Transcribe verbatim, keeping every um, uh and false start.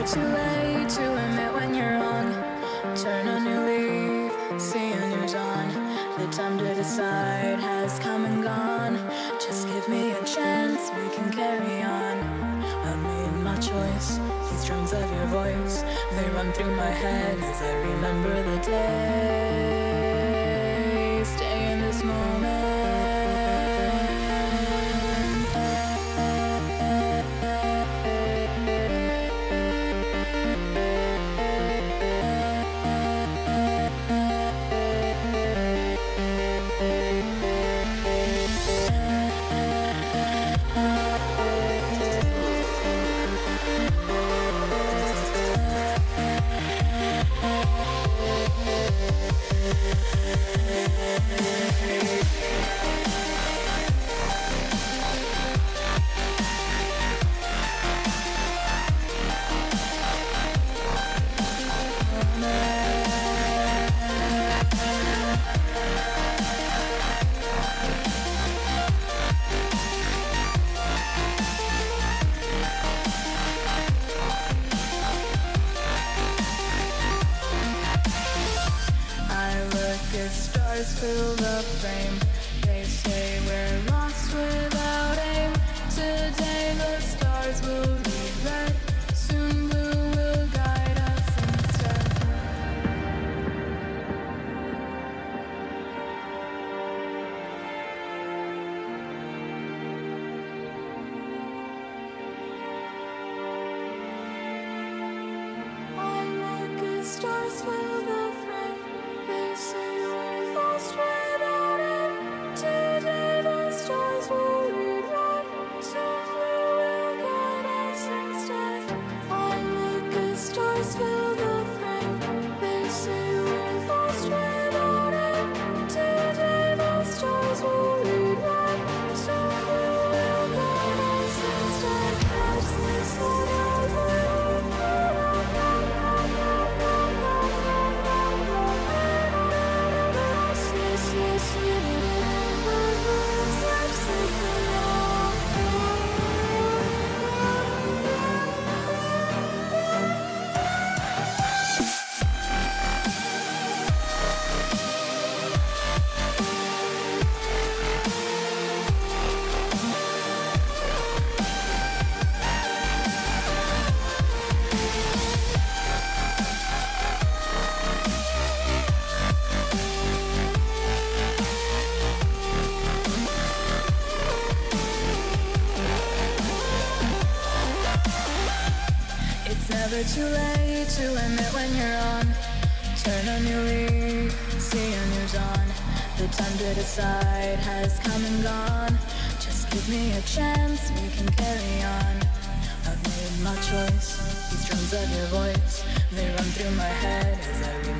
never too late to admit when you're wrong. Turn a new leaf, see a new dawn. The time to decide has come and gone. Just give me a chance, we can carry on. I made my choice, these drums of your voice, they run through my head as I remember the day. Stay in this moment. Stars fill the frame. They say we're lost without aim. Today the stars will be red. Soon blue will guide us instead. I look at stars fill the frame. They say fill the frame. They say we're lost without end. Today the stars will rewrite. So we'll guide us instead. Catch this one. Never too late to admit when you're on. Turn a new leaf, see a new dawn. The time to decide has come and gone. Just give me a chance, we can carry on. I've made my choice, these drums of your voice, they run through my head as I remember.